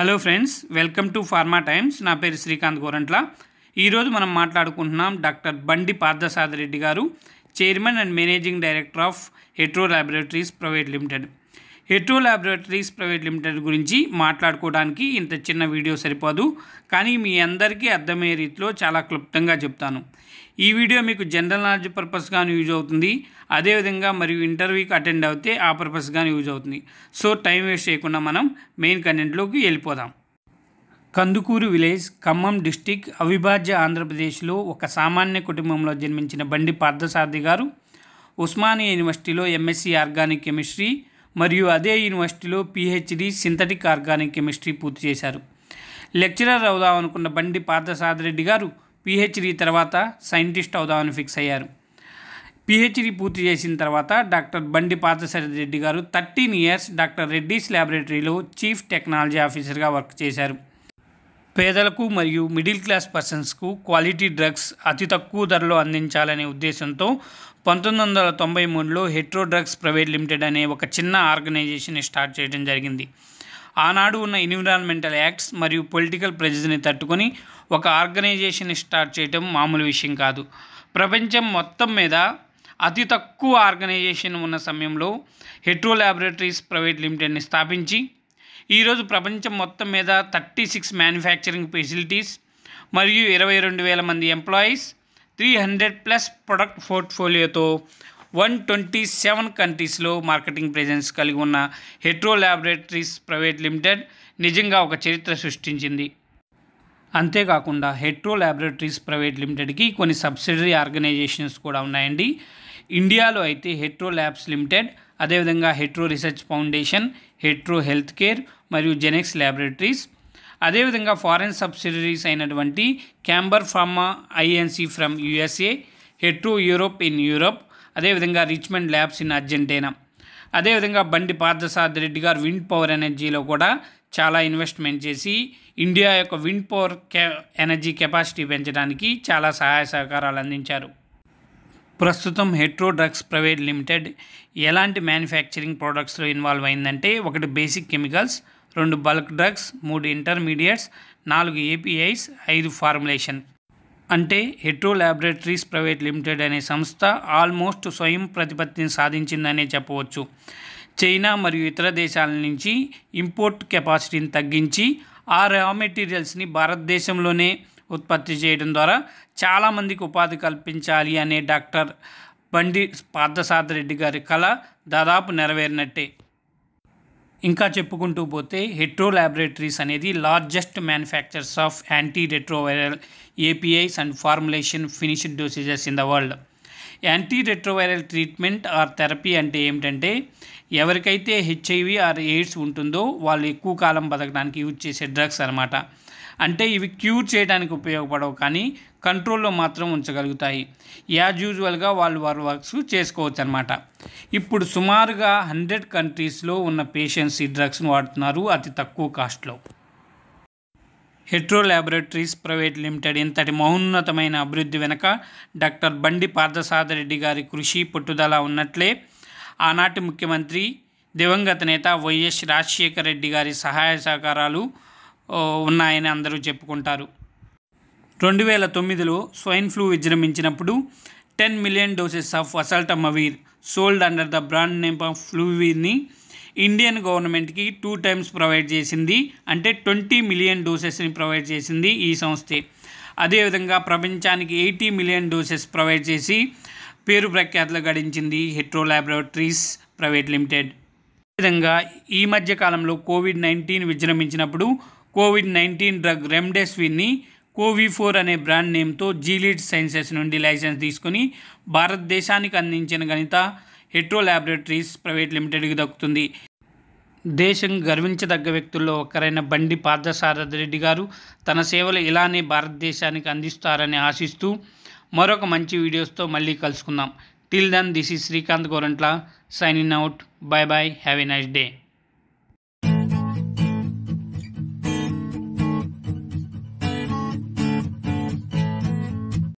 Hello friends, welcome to pharma times. నా పేరు శ్రీకాంత్ గోరంట్ల. ఈరోజు మనం మాట్లాడుకుంటున్నాం డాక్టర్ బండి పార్థసారథి రెడ్డి గారు, chairman and managing director of Hetero laboratories private limited. Hetero laboratories private limited గురించి మాట్లాడుకోవడానికి ఇంత చిన్న వీడియో సరిపోదు, కానీ మీ అందరికీ అర్థమయ్యే రీతిలో చాలా క్లుప్తంగా చెప్తాను. ఈ వీడియో మీకు జనరల్ నాలెడ్జ్ పర్పస్గాను యూజ్ అవుతుంది, అదేవిధంగా మరియు ఇంటర్వ్యూకి అటెండ్ అవుతే ఆ పర్పస్గానే యూజ్ అవుతుంది. సో టైం వేస్ట్ చేయకుండా మనం మెయిన్ కంటెంట్లోకి వెళ్ళిపోదాం. కందుకూరు విలేజ్, ఖమ్మం డిస్టిక్, అవిభాజ్య ఆంధ్రప్రదేశ్లో ఒక సామాన్య కుటుంబంలో జన్మించిన బండి పార్థసారథి గారు ఉస్మానియా యూనివర్సిటీలో ఎంఎస్సీ ఆర్గానిక్ కెమిస్ట్రీ మరియు అదే యూనివర్సిటీలో పిహెచ్డి సింథటిక్ ఆర్గానిక్ కెమిస్ట్రీ పూర్తి చేశారు. లెక్చరర్ అవుదామనుకున్న బండి పార్థసారథి రెడ్డి గారు పిహెచ్డి తర్వాత సైంటిస్ట్ అవుదామని ఫిక్స్ అయ్యారు. పిహెచ్డి పూర్తి చేసిన తర్వాత డాక్టర్ బండి పార్థసారథి రెడ్డి గారు 13 years డాక్టర్ రెడ్డీస్ ల్యాబొరేటరీలో చీఫ్ టెక్నాలజీ ఆఫీసర్గా వర్క్ చేశారు. పేదలకు మరియు మిడిల్ క్లాస్ పర్సన్స్కు క్వాలిటీ డ్రగ్స్ అతి తక్కువ ధరలో అందించాలనే ఉద్దేశంతో 1993లో హెట్రో డ్రగ్స్ ప్రైవేట్ లిమిటెడ్ అనే ఒక చిన్న ఆర్గనైజేషన్ స్టార్ట్ చేయడం జరిగింది. ఆనాడు ఉన్న ఎన్విరాన్మెంటల్ యాక్ట్స్ మరియు పొలిటికల్ ప్రెజర్ని తట్టుకొని ఒక ఆర్గనైజేషన్ స్టార్ట్ చేయడం మామూలు విషయం కాదు. ప్రపంచం మొత్తం మీద అతి తక్కువ ఆర్గనైజేషన్ ఉన్న సమయంలో హెట్రో ల్యాబొరేటరీస్ ప్రైవేట్ లిమిటెడ్ని స్థాపించి ఈరోజు ప్రపంచం మొత్తం మీద 36 మ్యానుఫ్యాక్చరింగ్ ఫెసిలిటీస్ మరియు 22,000 మంది ఎంప్లాయీస్, 300+ ప్రొడక్ట్ పోర్ట్ఫోలియోతో 127 కంట్రీస్లో మార్కెటింగ్ ప్రెజెన్స్ కలిగి ఉన్న హెట్రో ల్యాబొరేటరీస్ ప్రైవేట్ లిమిటెడ్ నిజంగా ఒక చరిత్ర సృష్టించింది. అంతేకాకుండా హెట్రో ల్యాబొరేటరీస్ ప్రైవేట్ లిమిటెడ్కి కొన్ని సబ్సిడరీ ఆర్గనైజేషన్స్ కూడా ఉన్నాయండి. ఇండియాలో అయితే హెట్రో ల్యాబ్స్ లిమిటెడ్, అదేవిధంగా Hetero research foundation, Hetero health care మరియు జెనెక్స్ ల్యాబొరేటరీస్, అదేవిధంగా ఫారెన్ సబ్సిడరీస్ అయినటువంటి Camber pharma Inc from USA, Hetero Europe in Europe, అదేవిధంగా రిచ్మండ్ ల్యాబ్స్ ఇన్ అర్జెంటీనా. అదేవిధంగా బండి పార్థసారథి రెడ్డి గారు విండ్ పవర్ ఎనర్జీలో కూడా చాలా ఇన్వెస్ట్మెంట్ చేసి ఇండియా యొక్క విండ్ పవర్ ఎనర్జీ కెపాసిటీ పెంచడానికి చాలా సహాయ సహకారాలు అందించారు. ప్రస్తుతం హెట్రో డ్రగ్స్ ప్రైవేట్ లిమిటెడ్ ఎలాంటి మ్యానుఫ్యాక్చరింగ్ ప్రోడక్ట్స్లో ఇన్వాల్వ్ అయిందంటే 1 basic chemicals, 2 bulk drugs, 3 intermediates, 4 APIs, 5 formulation. అంటే హెట్రో ల్యాబొరేటరీస్ ప్రైవేట్ లిమిటెడ్ అనే సంస్థ ఆల్మోస్ట్ స్వయం ప్రతిపత్తిని సాధించిందనే చెప్పవచ్చు. చైనా మరియు ఇతర దేశాల నుంచి ఇంపోర్ట్ కెపాసిటీని తగ్గించి ఆ రా మెటీరియల్స్ని భారతదేశంలోనే ఉత్పత్తి చేయడం ద్వారా చాలామందికి ఉపాధి కల్పించాలి అనే డాక్టర్ బండి పార్థసారథి రెడ్డి గారి కళ దాదాపు నెరవేరినట్టే. ఇంకా చెప్పుకుంటూ పోతే హెట్రో ల్యాబొరేటరీస్ అనేది largest manufacturers of anti retroviral APIs and formulation finished dosages in the world. Anti retroviral treatment or therapy అంటే ఏమిటంటే, ఎవరికైతే హెచ్ఐవి ఆర్ ఎయిడ్స్ ఉంటుందో వాళ్ళు ఎక్కువ కాలం బతకడానికి యూజ్ చేసే డ్రగ్స్ అన్నమాట. అంటే ఇవి క్యూర్ చేయడానికి ఉపయోగపడవు, కానీ కంట్రోల్లో మాత్రం ఉంచగలుగుతాయి. యాజ్ యూజువల్గా వాళ్ళు వారి వర్క్స్ చేసుకోవచ్చు అనమాట. ఇప్పుడు సుమారుగా 100 కంట్రీస్లో ఉన్న పేషెంట్స్ ఈ డ్రగ్స్ను వాడుతున్నారు అతి తక్కువ కాస్ట్లో. హెట్రో ల్యాబొరేటరీస్ ప్రైవేట్ లిమిటెడ్ ఇంతటి మహోన్నతమైన అభివృద్ధి వెనుక డాక్టర్ బండి పార్థసారథి రెడ్డి గారి కృషి పట్టుదల ఉన్నట్లే ఆనాటి ముఖ్యమంత్రి దివంగత నేత వైఎస్ రాజశేఖర రెడ్డి గారి సహాయ సహకారాలు ఉన్నాయని అందరూ చెప్పుకుంటారు. 2009లో స్వైన్ ఫ్లూ విజృంభించినప్పుడు 10 million doses of oseltamivir sold under the brand name of ఫ్లూవిని ఇండియన్ గవర్నమెంట్కి 2 times ప్రొవైడ్ చేసింది. అంటే 20 million డోసెస్ని ప్రొవైడ్ చేసింది ఈ సంస్థే. అదేవిధంగా ప్రపంచానికి 80 million డోసెస్ ప్రొవైడ్ చేసి పేరు ప్రఖ్యాతులు గడించింది హెట్రో ల్యాబొరేటరీస్ ప్రైవేట్ లిమిటెడ్. అదేవిధంగా ఈ మధ్య కాలంలో COVID-19 విజృంభించినప్పుడు COVID-19 డ్రగ్ రెమ్డెస్విన్ని కోవి4 అనే బ్రాండ్ నేమ్తో జీలీడ్ సైన్సెస్ నుండి లైసెన్స్ తీసుకొని భారతదేశానికి అందించిన ఘనత హెట్రో ల్యాబొరేటరీస్ ప్రైవేట్ లిమిటెడ్కి దక్కుతుంది. దేశం గర్వించదగ్గ వ్యక్తుల్లో ఒకరైన బండి పార్థసారథి రెడ్డి గారు తన సేవలు ఇలానే భారతదేశానికి అందిస్తారని ఆశిస్తూ మరొక మంచి వీడియోస్తో మళ్ళీ కలుసుకుందాం. Till then, this is Srikanth Gorantla, signing out. Bye bye, have a nice day.